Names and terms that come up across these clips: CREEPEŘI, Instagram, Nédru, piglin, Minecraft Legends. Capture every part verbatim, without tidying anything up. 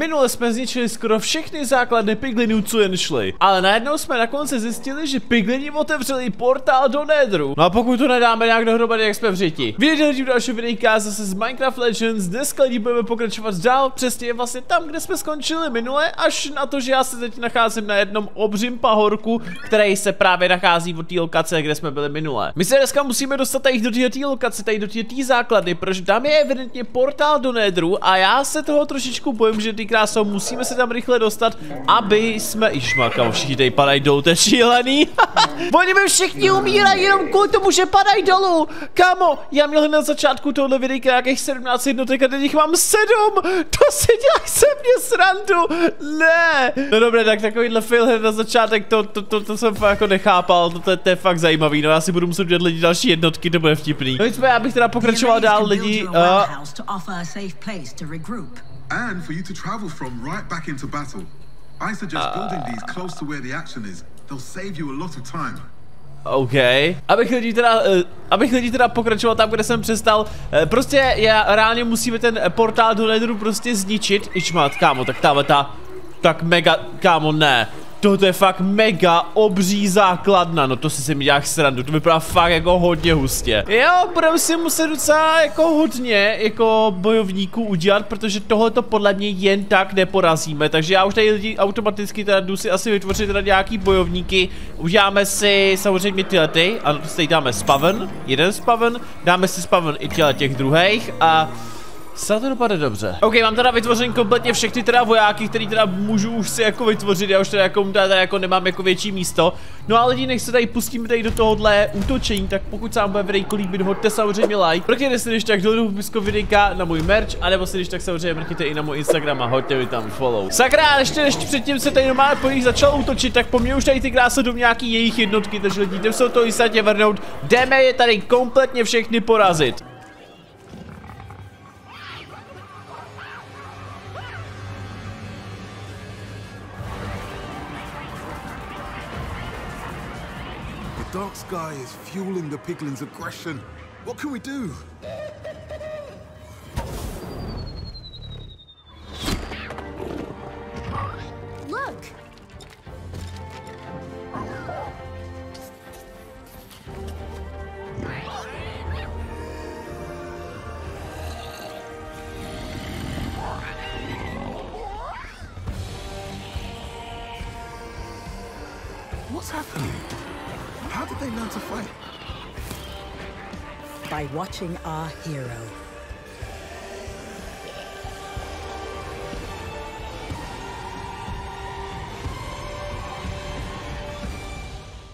Minule jsme zničili skoro všechny základny piglinů, co jen šli, ale najednou jsme na konci zjistili, že piglini otevřeli portál do Nédru. No a pokud to nedáme nějak dohromady, jak jsme v řiti. Viděli tím dalšího videjka zase z Minecraft Legends, dneska lidi budeme pokračovat dál, přesně vlastně tam, kde jsme skončili minule, až na to, že já se teď nacházím na jednom obřím pahorku, který se právě nachází od té lokace, kde jsme byli minule. My se dneska musíme dostat tady do té lokace, tady do té základny, protože tam je evidentně portál do Nédru a já se toho trošičku bojím, že ty krásou, musíme se tam rychle dostat, aby jsme i šmakali. Všichni tady padají dolů, to je šílený. Oni mi všichni umírají jenom kvůli tomu, že padají dolů. Kámo, já měl na začátku tohle videa nějakých sedmnáct jednotek a teď jich mám sedm. To si dělají se mě srandu. Ne. No dobré, tak takovýhle fail na začátek, to, to, to, to jsem fakt jako nechápal, to, to, to je fakt zajímavý. No já si budu muset dělat lidi další jednotky, to bude vtipný. No nicméně, já bych teda pokračoval dál lidi. And for you to travel from right back into battle. I suggest uh, building these close to where the action is. They'll save you a lot of time. OK. Abych lidi teda, uh, abych lidi teda pokračoval tam, kde jsem přestal. Uh, prostě já reálně musíme ten portál do Nédru prostě zničit. Ičmat, kámo, tak tahle ta, tak mega, kámo, ne. To je fakt mega obří základna, no to si se mi dělá srandu, to vypadá fakt jako hodně hustě. Jo, budeme si muset docela jako hodně jako bojovníků udělat, protože tohleto podle mě jen tak neporazíme, takže já už tady lidi automaticky teda jdu si asi vytvořit teda nějaký bojovníky. Uděláme si samozřejmě tyhle ty, ano to si dáme spaven, jeden spaven, dáme si spaven i těle těch druhých a... Snad to dopadne dobře. OK, mám teda vytvořen kompletně všechny teda vojáky, který teda můžu už si jako vytvořit, já už teda jako, teda jako nemám jako větší místo. No a lidi, než se tady pustíme tady do tohohle útočení, tak pokud se vám bude videjko líbit, hoďte samozřejmě like. Mrkněte si když tak dolů popisku videjka na můj merch, anebo si když tak samozřejmě mrkněte i na můj Instagram a hoďte mi tam follow. Sakra, ještě než předtím se tady normálně po nich začal útočit, tak po mně už tady ty krásy jdou nějaký jejich jednotky, takže lidi, jdeme se to jistě vrhnout, jdeme je tady kompletně všechny porazit. The dark sky is fueling the piglins' aggression. What can we do? Look! What's happening? How did they learn to fight? By watching our hero.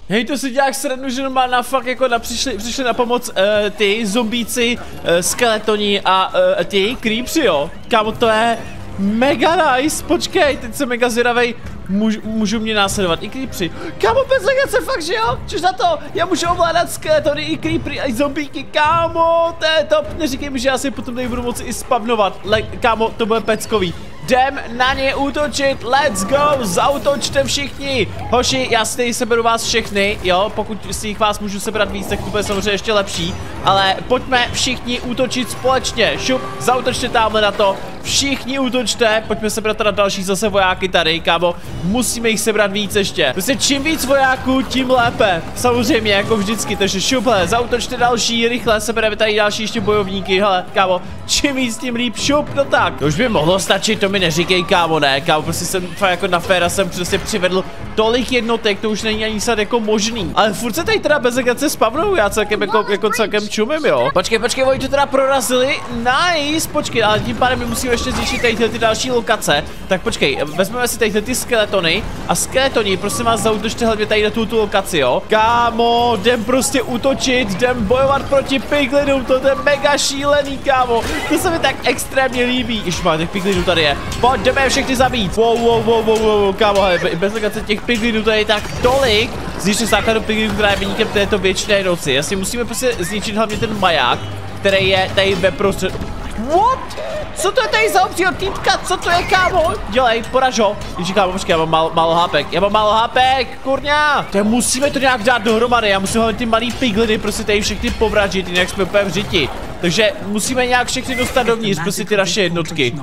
Hej, to si dělá srandu, že normálně na fakt jako na přišli, přišli na pomoc uh, ty zombíci, uh, skeletoni a uh, ty creepři, jo. Kámo, to je mega nice, počkej, teď jsem mega zvědavej. Můžu, můžu mě následovat i creepři. Kámo, bez legace, fakt, že jo? Což za to? Já můžu ovládat skeletony i creepry a i zombíky, kámo, to je top. Neříkej mi, že já si potom tady budu moci i spavnovat. Le kámo, to bude peckový. Jdem na ně útočit, let's go, zautočte všichni. Hoši, já si tady seberu vás všechny, jo, pokud si jich vás můžu sebrat víc, tak to bude samozřejmě ještě lepší. Ale pojďme všichni útočit společně, šup, zautočte tamhle na to. Všichni útočte, pojďme sebrat teda další zase vojáky tady, kámo. Musíme jich sebrat víc ještě. Prostě čím víc vojáků, tím lépe. Samozřejmě, jako vždycky, takže šup, hele, zautočte další, rychle, sebereme tady další ještě bojovníky, hele, kámo. Čím víc, tím líp, šup, no tak. To už by mohlo stačit, to mi neříkej, kámo, ne, kámo, prostě jsem fakt jako na féra jsem prostě přivedl tolik jednotek, to už není ani snad jako možný. Ale furt se tady teda bez legace spavnou, já celkem jako, jako celkem čumím, jo. Počkej, počkej, oni to teda prorazili, nice, počkej, ale tím pádem my musíme ještě zničit tady ty další lokace. Tak počkej, vezmeme si tady ty skeletony a skeletoni, prosím vás, zaútočte hlavně tady na tu, tu lokaci, jo. Kámo, jdem prostě útočit, jdem bojovat proti piglinům, to je mega šílený, kámo. To se mi tak extrémně líbí. Ježmá, těch piglinů tady je. Pojďme všechny zabít. Wow, wow, wow, wow, wow, kámo, hele, bez legace těch piglinů tady je tak tolik. Zničte základu piglinů, která je vyníkem této věčné noci. Jasně, musíme prostě zničit hlavně ten maják, který je tady ve prostřed... What? Co to je tady za obřího týpka? Co to je, kámo? Dělej, poraž ho. Ježí, kámo, počkej, já mám málo, málo hápek. Já mám málo hápek, kurňa. To musíme to nějak dát dohromady. Já musím hlavně ty malý pigliny prostě tady všechny povražit, jinak jsme úplně v řiti. Takže musíme nějak všechny dostat dovnitř, prostě ty naše jednotky.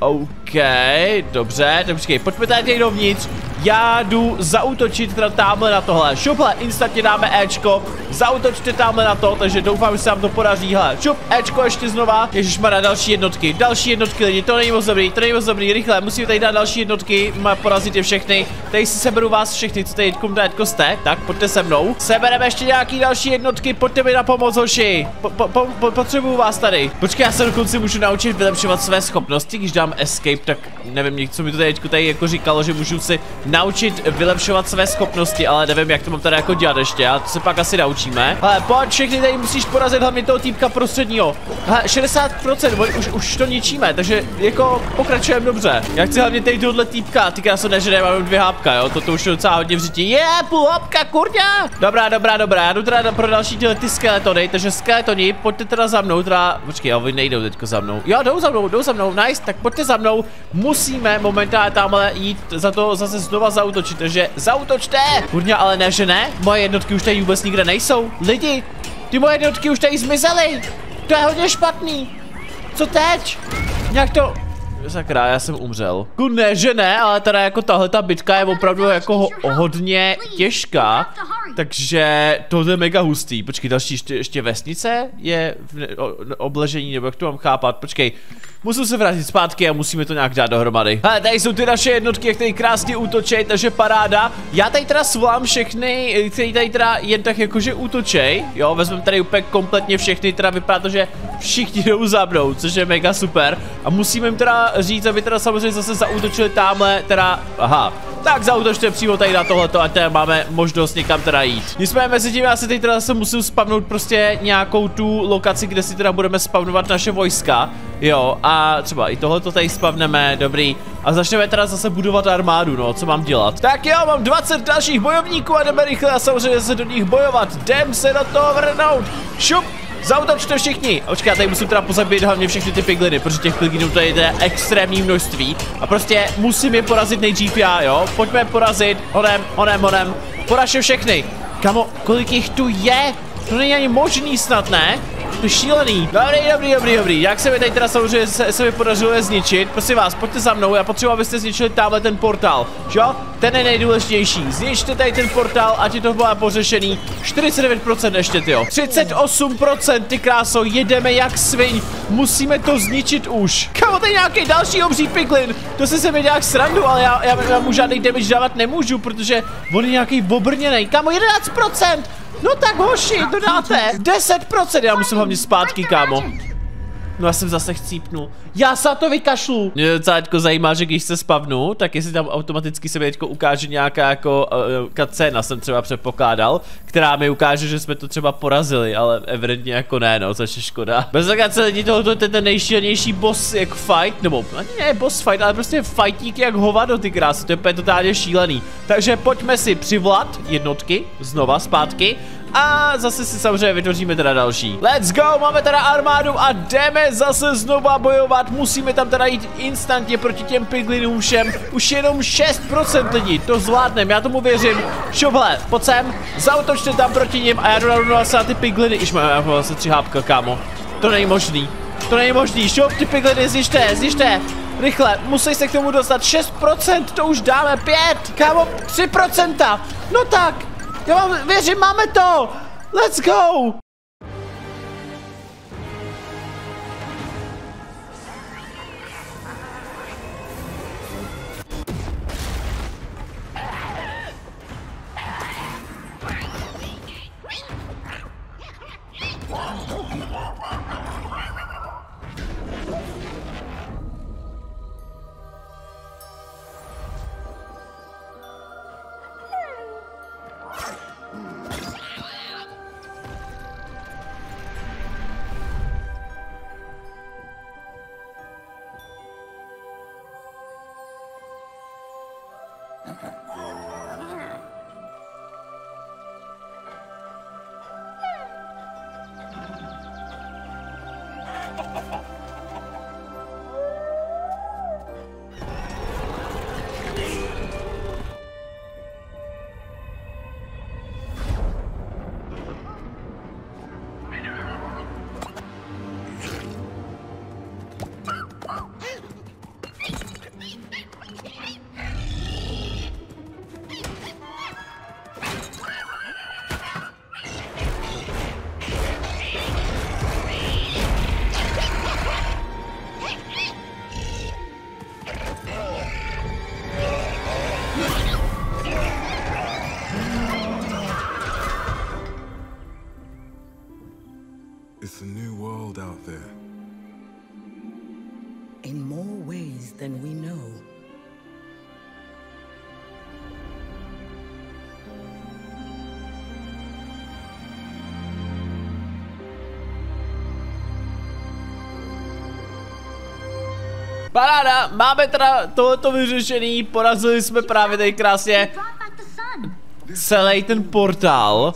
OK, dobře, tak počkej, pojďme tady dovnitř. Já jdu zaútočit teda tamhle na tohle. Šup, hle, instantně dáme Ečko. Zaútočte tamhle na to, takže doufám, že se nám to podaří. Hle, šup, Ečko ještě znova. Ježišmarja, další jednotky, další jednotky lidi, to není moc dobrý, to není moc dobrý, rychle, musíme tady dát další jednotky, porazit je všechny. Tady si seberu vás všechny, co tady teďko jste, tak pojďte se mnou. Sebereme ještě nějaký další jednotky, pojďte mi na pomoc, hoši. Po, po, po, po, potřebuju vás tady. Počkej, já se dokonce můžu naučit vylepšovat své schopnosti, když dám escape, tak nevím, něco mi to tady, tady jako říkalo, že můžu si naučit vylepšovat své schopnosti, ale nevím, jak to mám tady jako dělat ještě, a to se pak asi naučíme. Hele, pojď, všechny tady musíš porazit, hlavně toho týpka prostředního. Hele, šedesát procent, už, už to ničíme, takže jako pokračujeme dobře. Já chci hlavně tady tohle týpka, týká se ne, že nemám dvě hápka, jo, toto už je docela hodně vřítí. Je, půl hápka, kurňa! Dobrá, dobrá, dobrá, já jdu teda pro další tyhle ty skeletony, takže skeletoni, pojďte teda za mnou, teda, počkej, jo, vy nejdou teďko za mnou. Jo, jdou za mnou, jdou za mnou, nice, tak pojďte za mnou, musíme momentálně tamhle jít za to zase znova zaútočit, takže zaútočte! Kurňa, ale ne, že ne? Moje jednotky už tady vůbec nikde nejsou. Lidi, ty moje jednotky už tady zmizely. To je hodně špatný. Co teď? Nějak to... Sakra, já jsem umřel. Ku ne, že ne, ale teda jako tahle ta bitka je opravdu jako ho, hodně těžká. Takže tohle je mega hustý. Počkej, další ještě, ještě vesnice je v obležení, nebo jak to mám chápat, počkej. Musím se vrátit zpátky a musíme to nějak dát dohromady. Hele, tady jsou ty naše jednotky, jak tady krásně útočej, takže paráda. Já tady teda svolám všechny, který tady teda jen tak jakože útočej. Jo, vezmeme tady úplně kompletně všechny, teda vypadá to, že všichni jdou za mnou, což je mega super. A musíme jim teda říct, aby teda samozřejmě zase zaútočili tamhle, teda, aha. Tak zaútočte přímo tady na tohleto, ať máme možnost někam teda jít. Nicméně mezi tím já se teď teda se musím spavnout prostě nějakou tu lokaci, kde si teda budeme spavnovat naše vojska. Jo, a třeba i tohleto tady spavneme, dobrý. A začneme teda zase budovat armádu, no, co mám dělat? Tak jo, mám dvacet dalších bojovníků a jdeme rychle a samozřejmě se do nich bojovat. Jdem se do toho vrhnout. Šup! Zaútočte všichni! Očkej, já tady musím teda pozabít hlavně všechny ty pigliny, protože těch piglinů tady je teda extrémní množství. A prostě musím je porazit nejdřív já, jo? Pojďme porazit, onem, onem, onem. Poražte všechny! Kamo, kolik jich tu je? To není ani možný snad, ne? To je šílený. Dobrý, dobrý, dobrý, dobrý. Jak se mi tady teda samozřejmě se, se mi podařilo je zničit? Prosím vás, pojďte za mnou, já potřebuji, abyste zničili tamhle ten portál. Jo? Ten je nejdůležitější. Zničte tady ten portál, ať je to bylo pořešený. čtyřicet devět procent ještě, tyjo. třicet osm procent, ty kráso, jedeme jak sviň. Musíme to zničit už. Kamo, tady nějaký další obří piklin. To si se mi dělá srandu, ale já, já, já mu žádný damage dávat nemůžu, protože on je nějaký obrněný. Kamo, jedenáct procent. No tak hoši, to dáte. deset procent, já musím hlavně zpátky, kámo. No já jsem zase chcípnul. Já se to vykašlu. Mě docela teďko zajímá, že když se spavnu, tak jestli tam automaticky se mi teďko ukáže nějaká jako uh, kacena, jsem třeba předpokládal, která mi ukáže, že jsme to třeba porazili, ale evidentně jako ne, no, což je škoda. Bez kace lidi, tohoto je ten nejšílenější boss jak fight, nebo ne boss fight, ale prostě fightík jak hovado, ty krásy, to je totálně šílený. Takže pojďme si přivolat jednotky znova zpátky. A zase si samozřejmě vytvoříme teda další. Let's go, máme teda armádu a jdeme zase znova bojovat. Musíme tam teda jít instantně proti těm piglinům všem. Už jenom šest procent lidí, to zvládnem, já tomu věřím. Šuple, pojď sem, zaútočte tam proti nim a já jdu narovnovat se na ty pigliny. Iž mám vlastně tři hápka, kámo. To není možný, to není možný. Šup, ty pigliny, zničte, zničte. Rychle, musí se k tomu dostat. šest procent, to už dáme, pět. Kámo, tři procenta. No tak. Já vám věřím, máme to! Let's go! in more ways than we know. Paráda, máme teda tohoto vyřešený, porazili jsme právě tady krásně celý ten portál.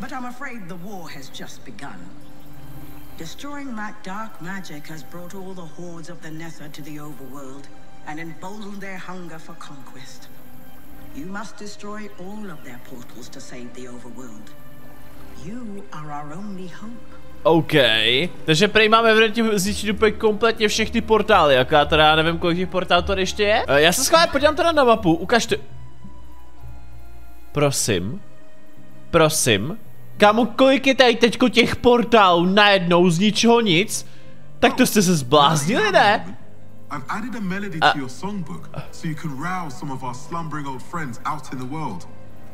But I'm afraid the war has just begun. Destroying that dark magic has brought all the hordes of the Nether to the overworld and emboldened their hunger for conquest. You must destroy all of their portals to save the overworld. You are our only hope. Okay. Takže prej máme vřetně zničit úplně kompletně všechny portály. Jaká teda, já nevím, kolik těch portálů tady ještě je. Já se schválně podívám teda na mapu. Ukažte. Prosím. Prosím. Kámo, kolik je tady teďko těch portálů najednou z ničeho nic? Tak to jste se zbláznili, ne?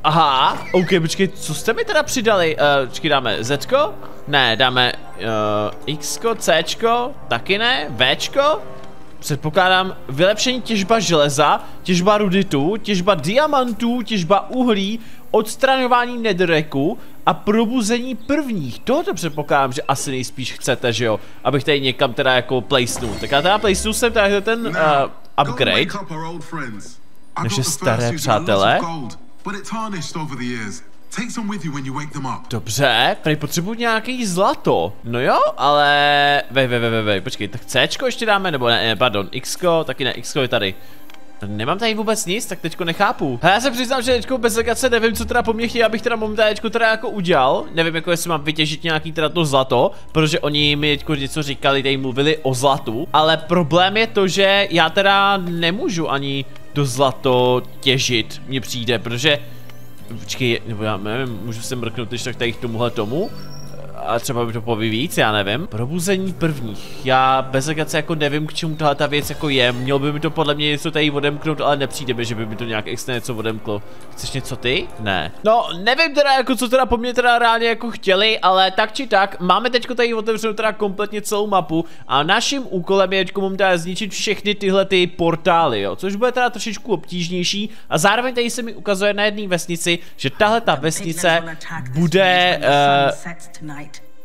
Aha, ok, počkej, co jste mi teda přidali? Uh, počkej, dáme Z-ko? Ne, dáme uh, X-ko, C-ko, taky ne, V-ko? Předpokládám vylepšení těžba železa, těžba ruditu, těžba diamantů, těžba uhlí, odstraňování nedreku a probuzení prvních. Tohoto předpokládám, že asi nejspíš chcete, že jo? Abych tady někam teda jako placenul. Tak já teda placenul jsem tady ten uh, upgrade. Naše staré přátelé. Dobře, tady potřebuji nějaký zlato. No jo, ale... Vej, vej, vej, vej, počkej, tak Cčko ještě dáme, nebo ne, ne, pardon, Xko, taky ne, Xko je tady. Nemám tady vůbec nic, tak teďko nechápu. Hele, já se přiznám, že teďko bez legace nevím, co teda po mně chtějí, abych teda momentálečko teda jako udělal. Nevím, jako jestli mám vytěžit nějaký teda to zlato, protože oni mi teďko něco říkali, tady mluvili o zlatu. Ale problém je to, že já teda nemůžu ani to zlato těžit, mně přijde, protože... Počkej, nebo já nevím, můžu se mrknout ještě tak tady k tomuhle tomu. A třeba by to poví víc, já nevím. Probuzení prvních. Já bez legace jako nevím, k čemu tahle ta věc jako je. Mělo by mi to podle mě něco tady odemknout, ale nepřijde mi, že by mi to nějak extra něco odemklo. Chceš něco ty? Ne. No, nevím teda jako co teda po mně teda reálně jako chtěli, ale tak či tak, máme teďko tady otevřenou teda kompletně celou mapu a naším úkolem je teďko momentálně zničit všechny tyhle ty portály, jo. Což bude teda trošičku obtížnější a zároveň tady se mi ukazuje na jedné vesnici, že tahle ta vesnice bude... Uh,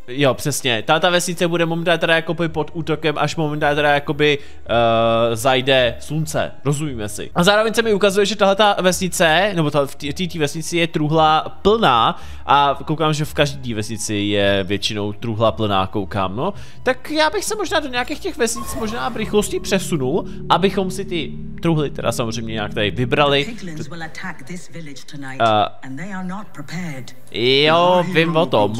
Jo, přesně. Ta vesnice bude momentálně teda jakoby pod útokem, až momentálně teda jakoby uh, zajde slunce. Rozumíme si. A zároveň se mi ukazuje, že tahle ta vesnice, nebo ta, v té vesnici je truhla plná a koukám, že v každé vesnici je většinou truhla plná, koukám, no. Tak já bych se možná do nějakých těch vesnic možná v rychlosti přesunul, abychom si ty truhly teda samozřejmě nějak tady vybrali. Uh, jo, vím o tom.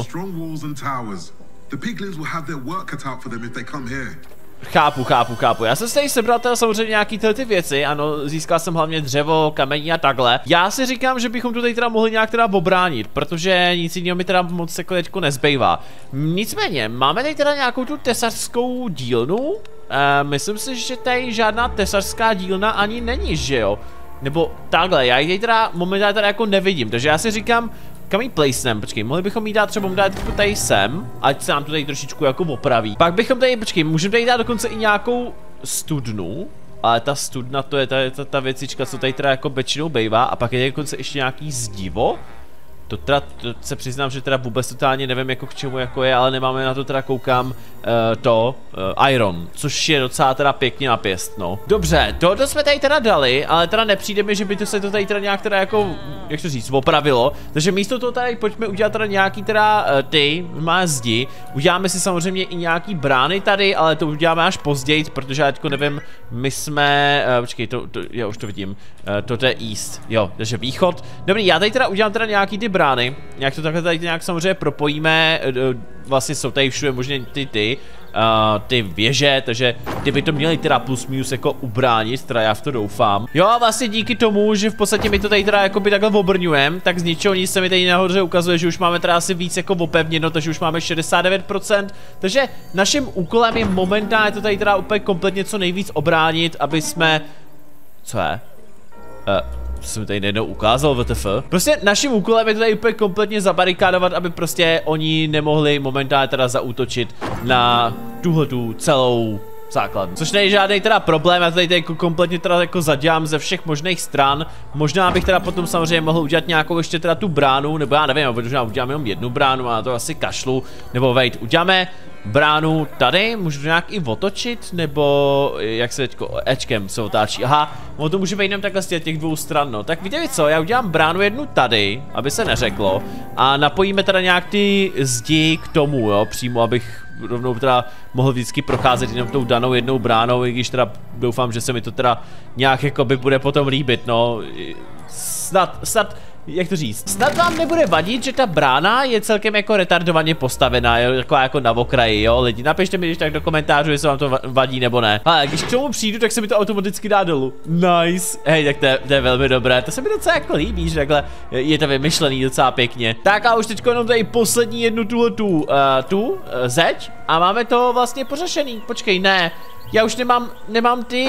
Chápu, chápu, chápu. Já jsem si tady sebral teda samozřejmě nějaký tyhle ty věci, ano, získal jsem hlavně dřevo, kamení a takhle. Já si říkám, že bychom to tady teda mohli nějak teda obránit, protože nic jiného mi teda moc jako teďko nezbývá. Nicméně, máme tady teda nějakou tu tesařskou dílnu? E, myslím si, že tady žádná tesařská dílna ani není, že jo? Nebo takhle, já ji tady teda momentálně teda jako nevidím, takže já si říkám, kam jí placenem, počkej, mohli bychom jí dát třeba dát tady sem, ať se nám to tady trošičku jako opraví. Pak bychom tady, počkej, můžeme tady dát dokonce i nějakou studnu, ale ta studna to je ta, ta, ta věcička, co tady teda jako většinou bejvá, a pak je tady dokonce ještě nějaký zdivo. To teda, to se přiznám, že teda vůbec totálně nevím jako k čemu jako je, ale nemáme na to teda koukám uh, to uh, Iron, což je docela teda pěkně na pěst, no. Dobře, tohoto jsme tady teda dali, ale teda nepřijde mi, že by to se to tady teda nějak teda jako, jak to říct, opravilo. Takže místo toho tady pojďme udělat teda nějaký teda uh, ty, má zdi. Uděláme si samozřejmě i nějaký brány tady, ale to uděláme až později, protože já teďko nevím, my jsme, uh, počkej, to, to, já už to vidím, uh, to je East, jo, takže východ. Dobrý, já tady teda udělám teda nějaký ty brány. Nějak to takhle tady nějak samozřejmě propojíme, vlastně jsou tady všude možná ty ty, uh, ty věže, takže ty by to měli teda plus minus jako ubránit, teda já v to doufám. Jo a vlastně díky tomu, že v podstatě my to tady teda jakoby takhle obrňujeme, tak z ničeho nic se mi tady nahoře ukazuje, že už máme teda asi víc jako opevněno, takže už máme šedesát devět procent, takže naším úkolem je momentálně to tady teda úplně kompletně co nejvíc obránit, aby jsme... Co je? Uh, jsem tady nejednou ukázal, W T F. Prostě naším úkolem je tady úplně kompletně zabarikádovat, aby prostě oni nemohli momentálně teda zaútočit na tuhletu celou základnu. Což není žádný teda problém, já tady, tady kompletně teda jako zadělám ze všech možných stran. Možná bych teda potom samozřejmě mohl udělat nějakou ještě teda tu bránu, nebo já nevím, možná udělám jenom jednu bránu a to asi kašlu, nebo vejt, uděláme bránu tady, můžu nějak i otočit, nebo jak se teďko ečkem se otáčí, aha, no to můžeme jenom takhle z těch dvou stran, no. Tak víte co, já udělám bránu jednu tady, aby se neřeklo, a napojíme teda nějak ty zdi k tomu, jo, přímo, abych rovnou teda mohl vždycky procházet jenom tou danou jednou bránou, i když teda doufám, že se mi to teda nějak jakoby bude potom líbit, no, snad, snad, jak to říct, snad vám nebude vadit, že ta brána je celkem jako retardovaně postavená, jo, taková jako na okraji, jo, lidi, napište mi když tak do komentářů, jestli vám to vadí nebo ne. Ale když k tomu přijdu, tak se mi to automaticky dá dolů. Nice, hej, tak to je, to je velmi dobré, to se mi docela jako líbí, že takhle je to vymyšlený docela pěkně. Tak a už teďko jenom tady poslední jednu tuhle tu, uh, tu, uh, zeď a máme to vlastně pořešený, počkej, ne, já už nemám, nemám ty...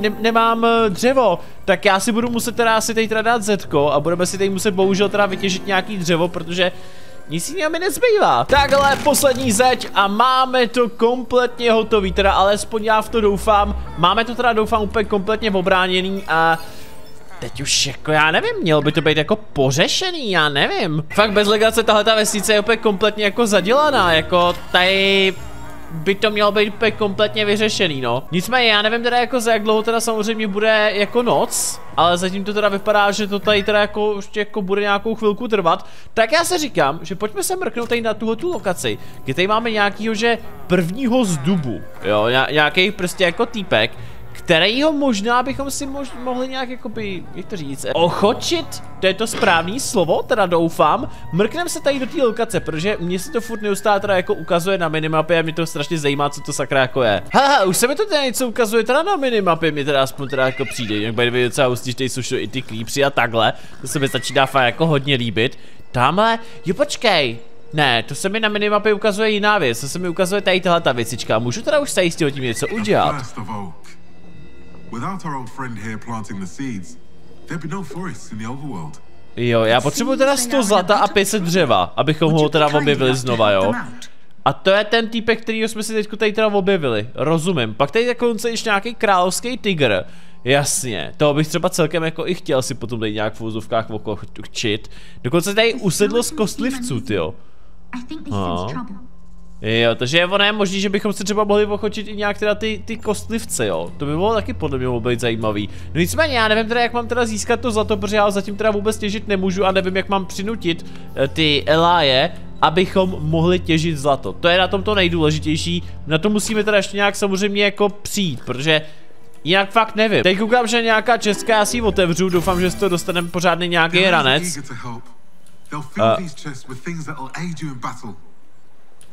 Ne, nemám dřevo, tak já si budu muset teda asi tady teda dát zetko a budeme si tady muset bohužel teda vytěžit nějaký dřevo, protože nic jiného mi nezbývá. Takhle poslední zeď a máme to kompletně hotový, teda alespoň já v to doufám, máme to teda doufám úplně kompletně obráněný a... Teď už jako já nevím, mělo by to být jako pořešený, já nevím. Fakt bez legrace tahle ta vesnice je úplně kompletně jako zadělaná, jako tady... by to mělo být úplně kompletně vyřešený, no. Nicméně já nevím teda jako za jak dlouho teda samozřejmě bude jako noc, ale zatím to teda vypadá, že to tady teda jako ještě jako bude nějakou chvilku trvat. Tak já se říkám, že pojďme se mrknout tady na tuhle tu lokaci, kde tady máme nějakýho, že prvního z dubu, jo, nějaký prostě jako týpek, kterýho možná bychom si mož mohli nějak jakoby, jak to říct, ochočit, to je to správný slovo, teda doufám, mrkneme se tady do té lokace, protože mě se to furt neustále teda jako ukazuje na minimapě a mě to strašně zajímá, co to sakra jako je. Haha, už se mi to teda něco ukazuje teda na minimapě, mě teda aspoň teda jako přijde, jak by dvě docela hustí, že jsou i ty klípři a takhle, to se mi začíná fakt jako hodně líbit. Tamhle, jo počkej. Ne, to se mi na minimapě ukazuje jiná věc, to se mi ukazuje tady tahle ta věcička, můžu teda už tady s tím něco udělat. Without our old friend here planting the seeds, there'd be no forests in the overworld. Jo, já potřebuji teda sto zlata a pět set dřeva, abychom ho teda objevili znova, jo. A to je ten týpek, kterýho jsme si teď tady teda objevili, rozumím. Pak tady dokonce ještě nějaký královský tygr. Jasně, toho bych třeba celkem jako i chtěl si potom tady nějak v úzovkách okočit. Dokonce tady usedlo z kostlivců, tyjo. No. Jo, takže ono je možný, že bychom se třeba mohli ochočit i nějak teda ty, ty kostlivce, jo. To by bylo taky podle mě být zajímavý. No nicméně já nevím teda, jak mám teda získat to zlato, protože já ho zatím teda vůbec těžit nemůžu a nevím, jak mám přinutit ty eláje, abychom mohli těžit zlato. To je na tom to nejdůležitější, na to musíme teda ještě nějak samozřejmě jako přijít, protože jinak fakt nevím. Teď koukám, že nějaká česká, já si ji otevřu, doufám, že z toho dostaneme pořádný nějaký ranec.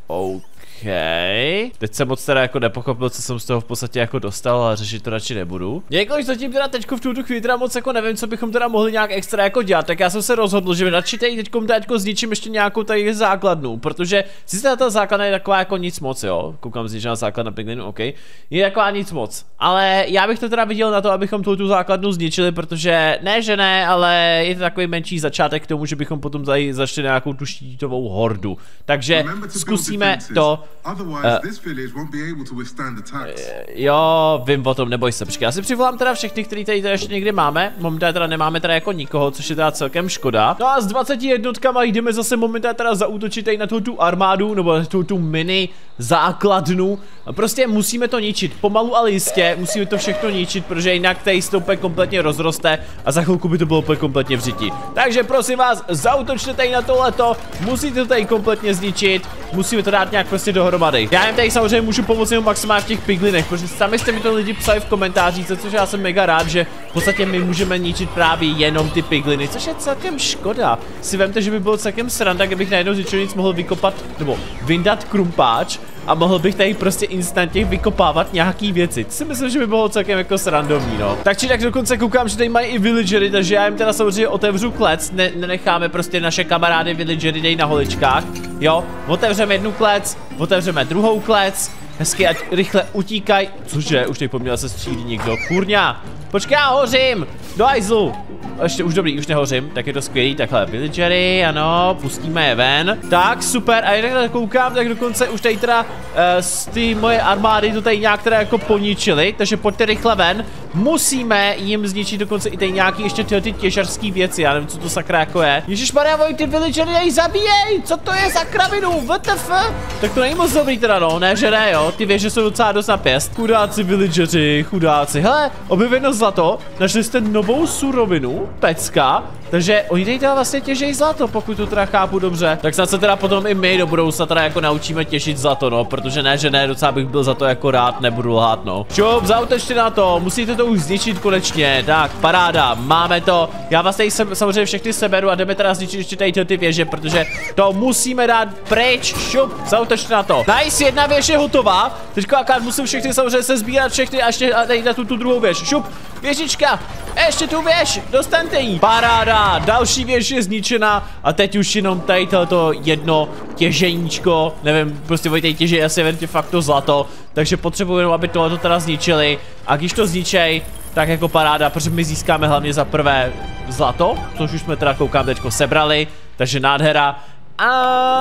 Uh. OK. Teď jsem moc teda jako nepochopil, co jsem z toho v podstatě jako dostal, ale řešit to radši nebudu. Jakož zatím teda teďko v tuto chvíli teda moc jako nevím, co bychom teda mohli nějak extra jako dělat, tak já jsem se rozhodl, že radši tady teďkom teďko zničím ještě nějakou tady základnu, protože sice ta základna je taková jako nic moc, jo. Koukám zničená základna piglinu, OK. Je taková nic moc. Ale já bych to teda viděl na to, abychom tu tu základnu zničili, protože ne, že ne, ale je to takový menší začátek k tomu, že bychom potom tady zašli nějakou tu štítovou hordu. Takže zkusím. To, uh, jo, vím o tom, neboj se, počkej, já si přivolám teda všechny, který tady, tady ještě někde máme, momentálně teda nemáme teda jako nikoho, což je teda celkem škoda. No a s dvaceti jednotkama jdeme zase momentálně teda zaútočit tady na tu, tu armádu, nebo na tu, tu mini základnu, prostě musíme to ničit, pomalu ale jistě, musíme to všechno ničit, protože jinak tady se to úplně kompletně rozroste a za chvilku by to bylo úplně kompletně v řiti. Takže prosím vás, zaútočte tady na tohleto, musíte to tady kompletně zničit, musíme to dát nějak prostě dohromady. Já jim tady samozřejmě můžu pomoct jenom maximálně v těch piglinech, protože sami jste mi to lidi psali v komentářích, což já jsem mega rád, že v podstatě my můžeme ničit právě jenom ty pigliny, což je celkem škoda. Si vemte, že by bylo celkem sranda, kdybych najednou z ničeho nic mohl vykopat, nebo vyndat krumpáč a mohl bych tady prostě instantně vykopávat nějaký věci. To si myslím, že by bylo celkem jako srandovní, no. Tak či tak dokonce koukám, že tady mají i villagery, takže já jim teda samozřejmě otevřu klec, ne nenecháme prostě naše kamarády villagery tady na holičkách, jo, otevřeme jednu klec, otevřeme druhou klec, hezky ať rychle utíkaj, cože, už tady po mně se střílí někdo, kurňa, počkej, já hořím, do ajzlu. ještě už dobrý, už nehořím, tak je to skvělý, takhle villagery, ano, pustíme je ven. Tak, super, a jak takhle koukám, tak dokonce už tady teda uh, z ty moje armády to tady nějak teda jako poničili, takže pojďte rychle ven. Musíme jim zničit dokonce i tady nějaký ještě tyhle ty těžarský věci, já nevím, co to sakra jako je. Ježišmarja, voj, ty villagery tady zabíjej, co to je za kravinu, W T F? Tak to není moc dobrý teda, no, ne, že ne, jo, ty věže jsou docela dost na pěst. Chudáci villageři, chudáci, hele, objeveno zlato, našli jste novou surovinu, pecka, takže oni tady teda vlastně těžejí zlato, pokud to teda chápu dobře. Tak snad se teda potom i my do budoucna teda jako naučíme těžit zlato, no, protože ne, že ne, docela bych byl za to jako rád, nebudu lhát, no. Šup, zautečte na to, musíte to už zničit konečně, tak, paráda, máme to. Já vás tady sem, samozřejmě všechny seberu a jdeme teda zničit ještě tady ty věže, protože to musíme dát pryč, šup, zautečte na to. Nice, jedna věž je hotová, teďka akorát musím všechny samozřejmě se sbírat všechny a ještě tady na tu, tu druhou věž, šup, věžička. Ještě tu věž, dostaňte jí. Paráda, další věž je zničena a teď už jenom tady to jedno těženíčko, nevím, prostě oni tady těží asi věrně fakt to zlato, takže potřebujeme, aby tohleto teda zničili a když to zničej, tak jako paráda, protože my získáme hlavně za prvé zlato, což už jsme teda koukám teďko sebrali, takže nádhera a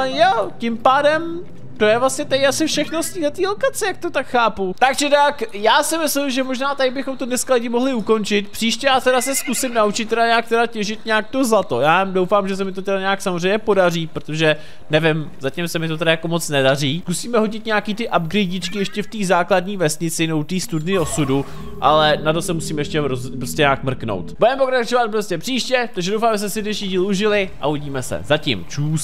jo, tím pádem to je vlastně tady asi všechno z té lokace, jak to tak chápu. Takže tak, já si myslím, že možná tady bychom to dneska lidi mohli ukončit. Příště já teda se zkusím naučit teda nějak teda těžit nějak to zlato. Já doufám, že se mi to teda nějak samozřejmě podaří, protože nevím, zatím se mi to teda jako moc nedaří. Zkusíme hodit nějaký ty upgradečky ještě v té základní vesnici, no té studny osudu, ale na to se musím ještě roz, prostě nějak mrknout. Budeme pokračovat prostě příště, takže doufám, že jste si dnešní díl užili a uvidíme se. Zatím, čus.